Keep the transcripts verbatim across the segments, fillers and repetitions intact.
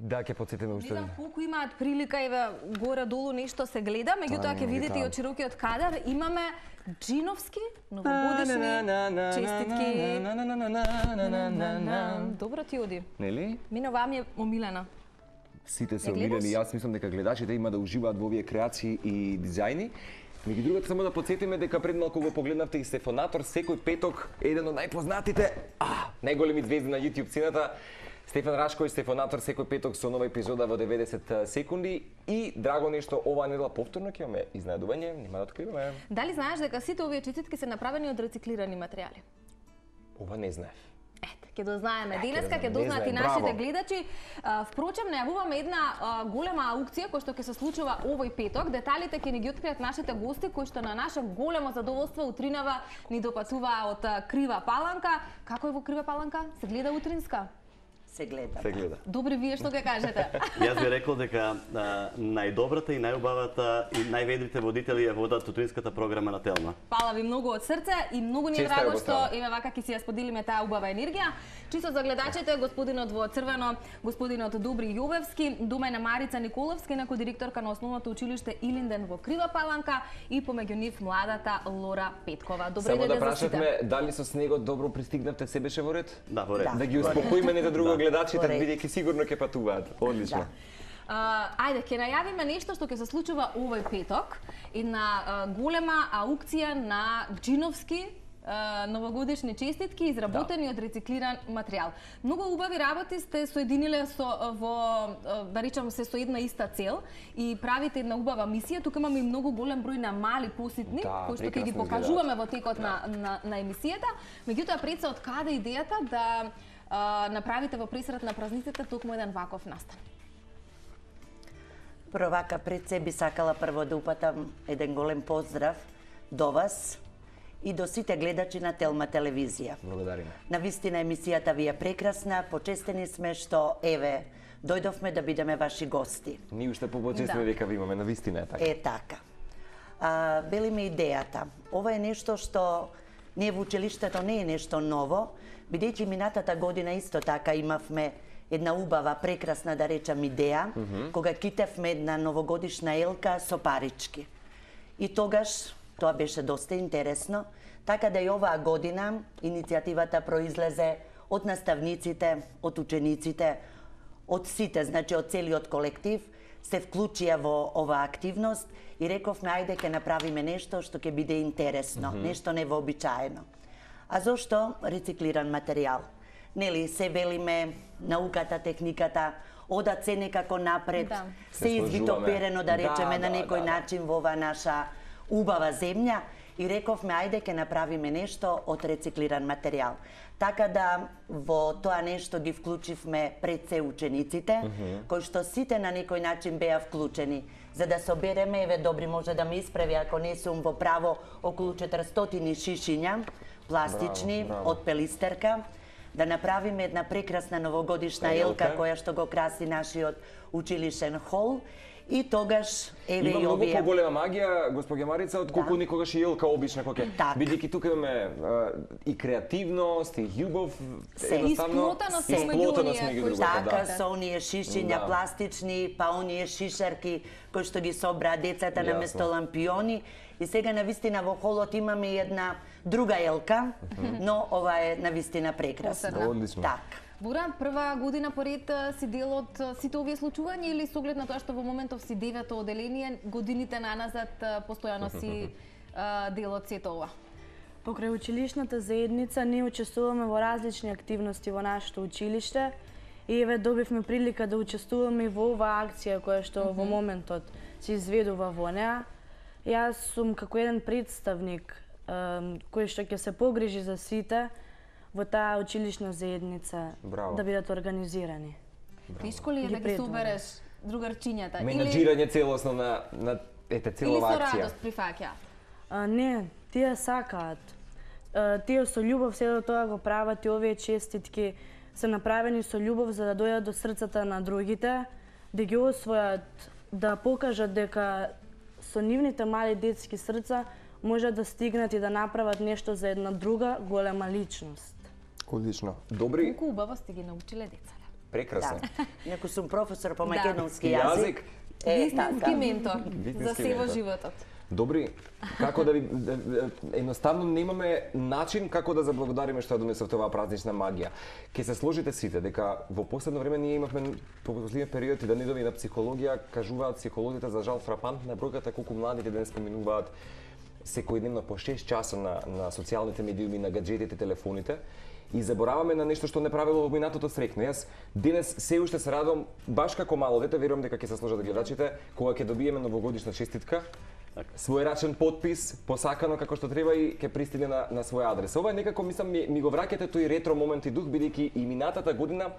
Да, ќе потсетиме уште. Видам колку имаат прилика, еве горе долу нешто се гледа, меѓутоа ќе видите и од широкиот кадар имаме џиновски новогодишни честитки. Добро ти оди. Нели? Мене оваа ми е омилена. Сите се омилени, јас мислам дека гледачите има да уживаат во овие креации и дизајни. Меѓу другото, само да потсетиме дека пред малку го погледнавте и Стефанатор, секој петок е еден од најпознатите, а, најголеми звезди на YouTube сцената. Стефан Рашко и Стефанатор секој петок со нова епизода во деветдесет секунди и драго нешто оваа недела повторно ќе имаме изненадување, нема да откриваме. Дали знаеш дека сите овие честитки се направени од рециклирани материјали? Ова не знаев. Ете, ќе дознаеме денеска, ќе дознаат и нашите гледачи. Впрочем, најавуваме една голема аукција која што ќе се случува овој петок. Деталите ќе ни ги откријат нашите гости кои што на наше големо задоволство утринава ни допацуваа од Крива паланка. Како е во Крива паланка? Се гледа утринска? Се гледа. Се гледа. Добри, вие што ќе кажете? Јас би рекол дека а, најдобрата и најубавата и најведрите водители ја водат утринската програма на Телма. Пала ви многу од срце и многу ни е драго што еве вака ќе си ја споделиме таа убава енергија. Чисто за гледачите, господинот во црвено, господинот Добри Јовевски, дома на Марица Николовска, инаку директорка на основното училиште Илинден во Крива Паланка и помеѓу нив младата Лора Петкова. Добре дојде да прашавме дали со снегот добро пристигнавте, се беше во ред? Да, во ред. Да, да ги успокоиме нека друго гледачите, бидејќи сигурно ќе патуваат. Одлично. Да. Ајде, ќе најавиме нешто што ќе се случува овој петок, една голема аукција на џиновски новогодишни честитки изработени да. од рециклиран материјал. Многу убави работи сте соединиле со во да речам се со една иста цел и правите една убава мисија. Тука имаме и многу голем број на мали посетни да, кои што ќе ги покажуваме изгледат. Во текот да. на, на на емисијата. Меѓутоа пред се од каде идејата да а, направите во пресрет на празниците токму еден ваков настан. Прво вака пред се би сакала прво да упатам еден голем поздрав до вас и до сите гледачи на Телма телевизија. Благодариме. Навистина емисијата ви е прекрасна, почестени сме што еве дојдовме да бидеме ваши гости. Ние уште попочесни да. Дека ви имаме, навистина е така. Е така. А, белиме идејата. Ова е нешто што не во училиштето не е нешто ново, бидејќи минатата година исто така имавме една убава, прекрасна да речам идеја, mm -hmm. кога китевме една новогодишна елка со парички. И тогаш тоа беше доста интересно, така да и оваа година иницијативата произлезе од наставниците, од учениците, од сите, значи од целиот колектив, се вклучија во оваа активност и рековме ајде ќе направиме нешто што ќе биде интересно, mm-hmm. нешто невообичаено. А зошто рециклиран материјал? Нели се велиме науката, техниката, ода се некако напред, да. се извитоперено да речеме да, на некој да, да, начин во оваа наша убава земја и рековме ајде ќе направиме нешто од рециклиран материјал. Така да во тоа нешто ги вклучивме пред се учениците, mm-hmm. кои што сите на некој начин беа вклучени. За да собереме, еве Добри може да ме исправи ако не сум во право, околу четиристотини шишиња пластични браво, браво. од пелистерка, да направиме една прекрасна новогодишна елка која што го краси нашиот училишен хол. И тогаш еве и овие има многу поголема магија, госпоѓа Марица, од колку да. Никогаш и елка обична коке. Бидејќи тука имаме и креативност, и љубов, едноставно се исплотано се меѓу другото. Така да. Со оние шишиња да. пластични, па оние шишарки кои што ги собраа децата на место лампиони. И сега навистина во холот имаме една друга елка, но ова е навистина прекрасна. Така. Буран, прва година поред си дел од сите овие случувања или со оглед на тоа што во моментов си девето оделение, годините наназад постојано си дел од сето ова? Покрај училишната заедница ние учествуваме во различни активности во нашето училиште и еве добивме прилика да учествуваме во оваа акција која што во моментот се изведува во неа. Јас сум како еден представник кој што ќе се погрижи за сите во таа училишна заедница браво. Да бидат организирани. Тешко ли е да ги собереш другарчињата? Менаджирање целосно на, на ете, целова акција. Или со радост прифаќа? Не, тие сакаат. А, тие со љубов се до тоа го прават и овие честитки се направени со љубов за да дојдат до срцата на другите, да ги освојат, да покажат дека со нивните мали детски срца може да стигнат и да направат нешто за една друга голема личност. Одлично. Добри. Колку убаво сте ги научиле децата. прекрасен. Некој сум професор по македонски јазик. Вистински ментор за цело животот. Добри, како да ви едноставно немаме начин како да заблагодариме што донесов оваа празнична магија. Ке се сложите сите дека во последно време ние имавме по последниот период и да не дови на психологија, кажуваат психолозите за жал фрапантна бројката колку младите денес поминуваат секојдневно по шест часа на на социјалните медиуми, на гаджетите, телефоните. И забораваме на нешто што не правело во минатото срекно. Јас денес се уште се радам, баш како мало дете, верувам дека ќе се сложат гледачите, кога ќе добиеме новогодишна честитка, својрачен подпис, посакано како што треба и ќе пристигне на, на своја адрес. Ова е некако, мислам, ми, ми го враќате тој ретро момент и дух, бидејќи и минатата година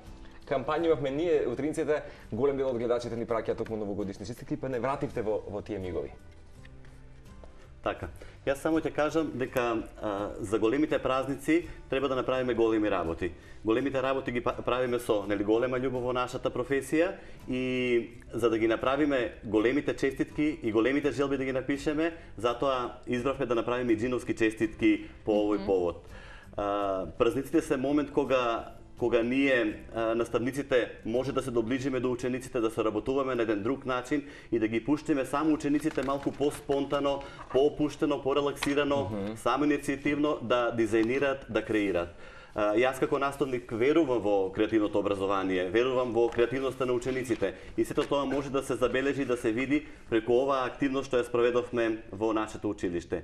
кампања имавме ние, утринците, голем дел од гледачите ни праќаат токму новогодишни честитки, па не вративте во, во тие мигови. Така. Јас само ќе кажам дека а, за големите празници треба да направиме големи работи. Големите работи ги правиме со нели голема љубов во нашата професија и за да ги направиме големите честитки и големите желби да ги напишеме, затоа избравме да направиме и џиновски честитки по овој повод. А, празниците се момент кога кога ние, наставниците, може да се доближиме до учениците, да се работуваме на еден друг начин и да ги пуштиме само учениците малку по-спонтано, по-опуштено, по-релаксирано, mm-hmm. само инициативно да дизајнираат, да креираат. Јас како наставник верувам во креативното образование, верувам во креативноста на учениците и сето тоа може да се забележи, да се види преку оваа активност што ја спроведовме во нашето училиште.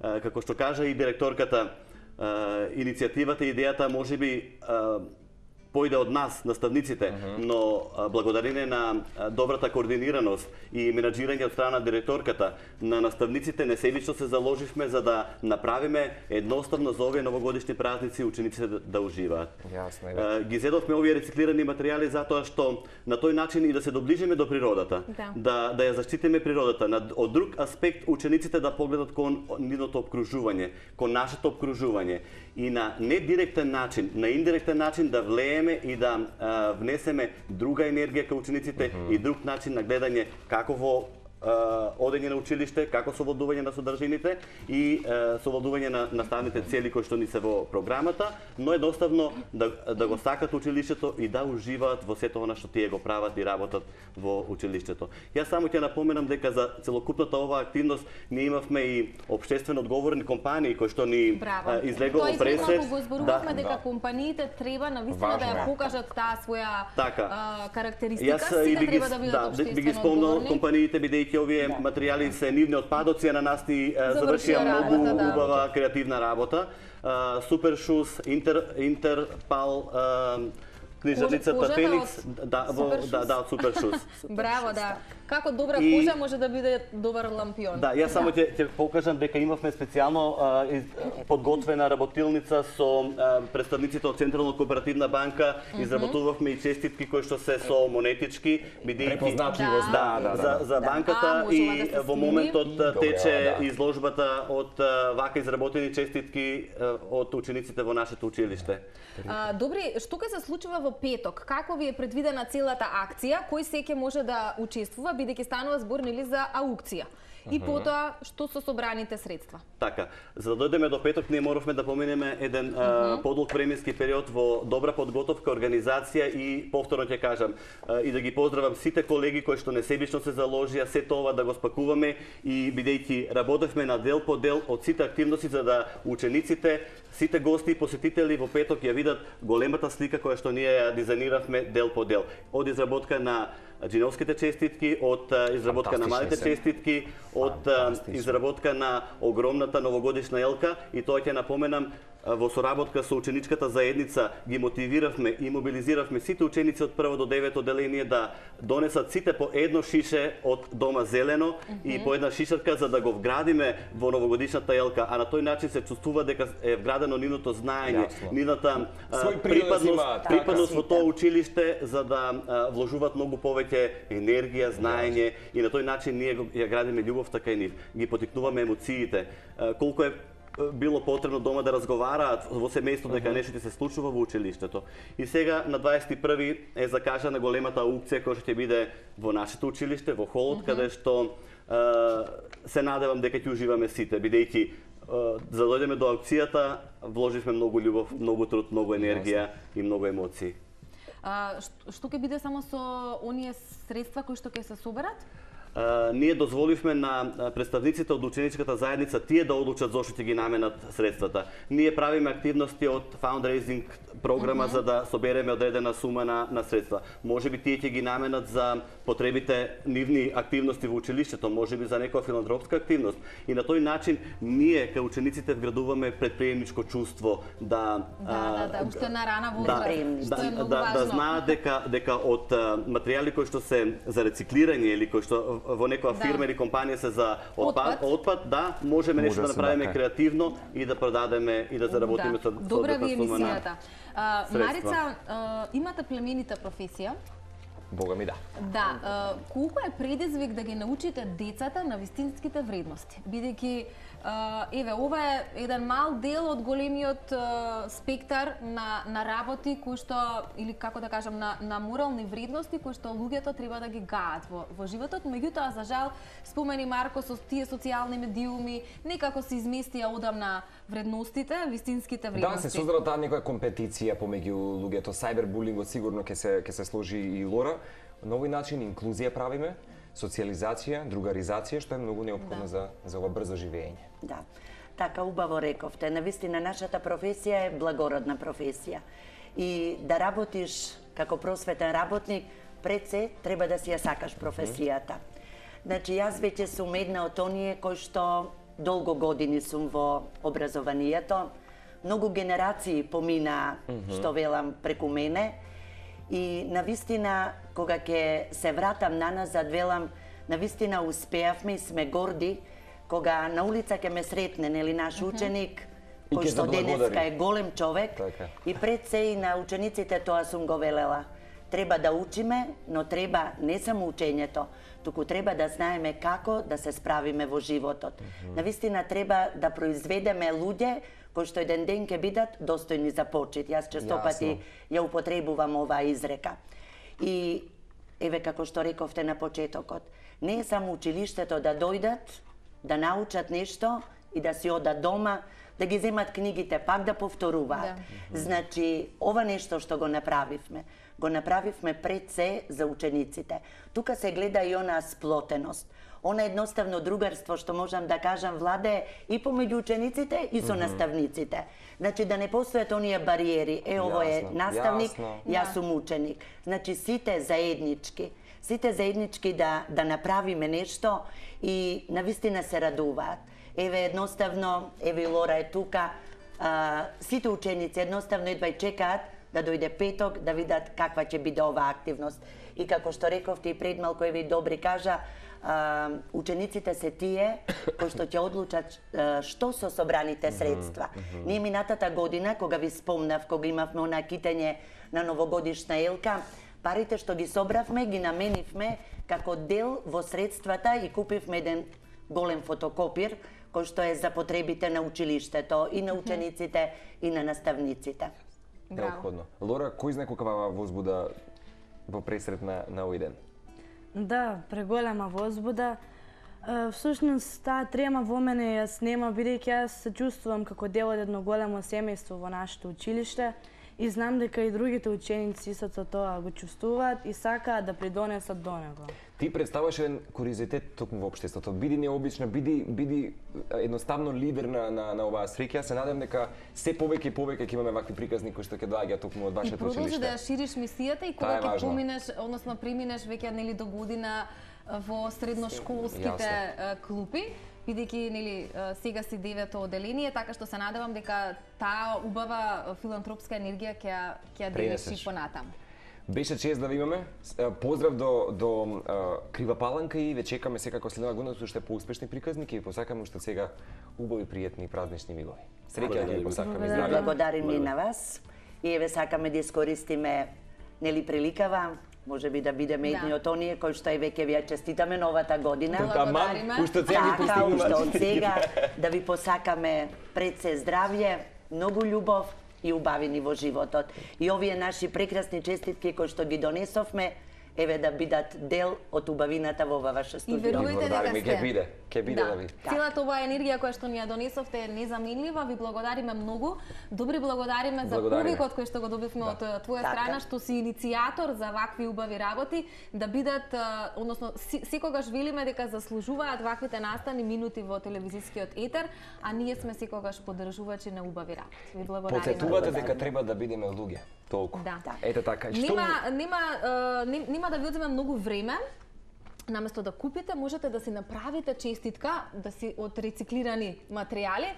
Како што кажа и директорката, Uh, иницијативата и идејата можеби uh, појде од нас, наставниците, uh-huh. но uh, благодарение на uh, добрата координираност и менаџирање од страна на директорката, на наставниците не селично се заложивме за да направиме едноставно за овие новогодишни празници учениците да, да уживаат. Јасно е. Uh, ги зедовме овие рециклирани материјали затоа што на тој начин и да се доближиме до природата, да, да, да ја заштитиме природата, на, од друг аспект учениците да погледат кон нивното обкружување, кон нашето обкружување и на недиректен начин, на индиректен начин да влее и да а, внесеме друга енергија кај учениците uh-huh. и друг начин на гледање како во а, одење на училиште, како совладување на содржините и а, совладување на наставните цели кои што ни се во програмата, но едноставно да, да го сакат училиштето и да уживаат во сето она што тие го прават и работат во училиштето. Јас само ќе напоменам дека за целокупната оваа активност ние имавме и општествено одговорни компании кои што ни Браво. излегува пресед. Тоа исто го зборувавме да, дека да. компаниите треба навистина да ја покажат таа своја а, карактеристика. Јас и би ги, да, да, би ги спомнал компаниите бидејќи овие да. материјали се нивни отпадоци, а на нас ни завршија многу убава да. креативна работа. Супер Шус, Интер, Интерпал, книжарницата Феникс, да, да, да, Супер Шус. Браво, да. Како добра кожа може да биде добар лампион. Да, јас само ќе покажам дека имавме специјално подготвена работилница со представниците од Централна кооперативна банка, изработувавме и честитки кои што се со монетички, бидејќи да за банката и во моментот тече изложбата од вака изработени честитки од учениците во нашето училиште. Добри, што ќе се случува во петок? Како ви е предвидена целата акција? Кој секој може да учествува, бидејќи станува збор нели за аукција и mm -hmm. потоа што со собраните средства. Така, за да дојдеме до петок ние моравме да поминеме еден mm -hmm. а, подолг временски период во добра подготовка, организација и повторно ќе кажам а, и да ги поздравам сите колеги кои што несебично се заложија се тоа да го спакуваме и бидејќи работевме на дел по дел од сите активности за да учениците, сите гости и посетители во петок ја видат големата слика која што ние ја дизајниравме дел по дел. Од изработка на џиновските честитки, од изработка на малите честитки, од изработка на огромната новогодишна елка и тоа ќе напоменам во соработка со ученичката заедница ги мотивиравме и мобилизиравме сите ученици од прво до девето одделение да донесат сите по едно шише од дома зелено mm-hmm. и по една шишарка за да го вградиме во новогодишната елка, а на тој начин се чувствува дека е вградено нивното знаење, Ясно. нивната а, припадност, припадност во тоа училиште за да а, вложуваат многу повеќе енергија, знаење Ясно. и на тој начин ние ја градиме љубовта кај нив, ги потикнуваме емоциите. А, колку е било потребно дома да разговараат во семејството дека нешто ќе се случува во училиштето. И сега на дваесет и први е закажана големата аукција која ќе биде во нашето училиште, во холот, каде што е, се надевам дека ќе уживаме сите, бидејќи е, за да дојдеме до аукцијата вложивме многу љубов, многу труд, многу енергија и многу емоции. Што ќе биде само со оние средства кои што ќе се соберат? Ние дозволивме на представниците од ученичката заедница тие да одлучат зошто ќе ги наменат средствата. Ние правиме активности од фаундрейзинг програма за да собереме одредена сума на, на средства. Можеби тие ќе ги наменат за потребите нивни активности во училиштето, можеби за некоја филантропска активност. И на тој начин ние кај учениците вградуваме предприемничко чувство да да, да, уште на рана возраст, да, да, да, да, да знаат дека дека од материјали кои што се за рециклирање или кои што во некоја фирма или компанија се за отпад, отпад да, можеме нешто да направиме креативно и да продадеме и да заработиме со тоа. Добра ви емисијата. Марица, имате племенита професија? Бога ми да. Да, колку е предизвик да ги научите децата на вистинските вредности, бидејќи еве ова е еден мал дел од големиот спектар на на работи кои што или како да кажам на на морални вредности кои што луѓето треба да ги гаат во во животот, меѓутоа за жал спомени Марко со тие социјални медиуми некако се изместија одамна вредностите, вистинските вредности. Да, се создава таа некоја компетиција помеѓу луѓето, сајбербулингот сигурно ќе се ќе се сложи и Лора. На овој начин инклузија правиме, социализација, другаризација, што е многу неопходно да. за, за ова брзо живење. Да, така убаво рековте. Навистина, нашата професија е благородна професија. И да работиш како просветен работник, пред се треба да си ја сакаш професијата. Значи, јас веќе сум една од оние кои што долго години сум во образованието. Многу генерации помина, што велам, преку мене. И навистина, кога ќе се вратам на назад, велам, навистина успеавме и сме горди, кога на улица ќе ме сретне, нели, наш ученик, mm-hmm. кој што денеска е голем човек, така. И пред се и на учениците тоа сум го велела. Треба да учиме, но треба не само учењето, туку треба да знаеме како да се справиме во животот. Mm-hmm. Навистина, треба да произведеме луѓе, кои што еден ден ќе бидат достојни за почит. Јас честопати ја употребувам оваа изрека. И еве како што рековте на почетокот, не е само училиштето да дојдат, да научат нешто и да си одат дома, да ги земат книгите, пак да повторуваат. Да. Значи, ова нешто што го направивме, го направивме пред се за учениците. Тука се гледа и она сплотеност. Она едноставно другарство, што можам да кажам, владе и помеѓу учениците и со mm -hmm. наставниците. Значи, да не постојат оние бариери. Е, ово е наставник, јас сум ученик. Значи, сите заеднички. Сите заеднички да, да направиме нешто и навистина се радуваат. Еве, едноставно, еве Лора е тука, а, сите ученици едноставно едва и чекаат да дојде петок, да видат каква ќе биде оваа активност. И како што рековте и пред малку, еве Добри кажа, а, учениците се тие кои што ќе одлучат а, што со собраните средства. Mm -hmm. Ние минатата година, кога ви спомнав, кога имавме она китење на новогодишна елка, парите што ги собравме, ги наменивме како дел во средствата и купивме еден голем фотокопир, кој што е за потребите на училиштето, и на учениците, mm -hmm. и на наставниците. Неопходно. Лора, кој знае колка вама возбуда во пресред на, на овој ден? Да, преголема возбуда. Всушност, таа трема во мене јас нема, бидејќи јас се чувствувам како дел од едно големо семејство во нашето училиште и знам дека и другите ученици со тоа го чувствуваат и сакаат да придонесат до него. Ти представуваш еден куриозитет токму во општеството. Биди необична, биди биди едноставно лидер на на, на оваа среќа. Се надевам дека се повеќе и повеќе ќе имаме вакви приказни кои што ќе доаѓаат токму од вашето училиште. И продолжи да ја шириш мисијата и кога ќе поминеш, односно приминеш веќе нели до година во средношколските клупи, бидејќи нели сега си девето оделение, така што се надевам дека таа убава филантропска енергија ќе ќе ја денеш и понатаму. Беше чест да ви имаме. Поздрав до, до Крива Паланка и ве чекаме секако следната година со уште поуспешни приказници и посакаме уште сега убави, пријатни празнични мигови. Среќа да ви посакаме. Здрави. Благодариме на вас. И еве сакаме да искористиме нели приликава, можеби да бидеме едни од оние кои што и веќе ви ја честитаме новата година. Тамам, уште сега ви постигнуваме сега да ви посакаме пред се здравје, многу љубов и убавини во животот. И овие наши прекрасни честитки кои што ги донесовме, еве да бидат дел од убавината во ова ваше студио. И верувате дека сте. Ќе биде, ќе биде да ви. Целата оваа енергија која што ни ја донесовте е незаминлива. Ви благодариме многу. Добри, благодариме за повикот кој што го добивме од твоја страна, што си иницијатор за вакви убави работи, да бидат, односно секогаш велиме дека заслужуваат ваквите настани минути во телевизискиот етер, а ние сме секогаш поддржувачи на убави работи. Ви благодариме. Потетувате дека треба да бидеме луѓе. Толку. Ете така. Нема, нема, нема да ви одземе многу време. Наместо да купите, можете да си направите честитка, да си од рециклирани материјали.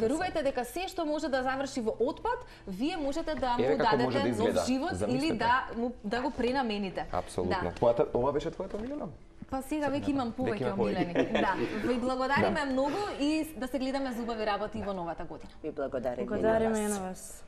Верувајте дека се што може да заврши во отпад, вие можете да му дадете нов живот или да да го пренамените. Апсолутно. Твојата, ова беше твојата милена? Па сега веќе имам повеќе омилени. Да. Ви благодариме многу и да се гледаме за убави работи во новата година. Ви благодариме. Благодариме на вас.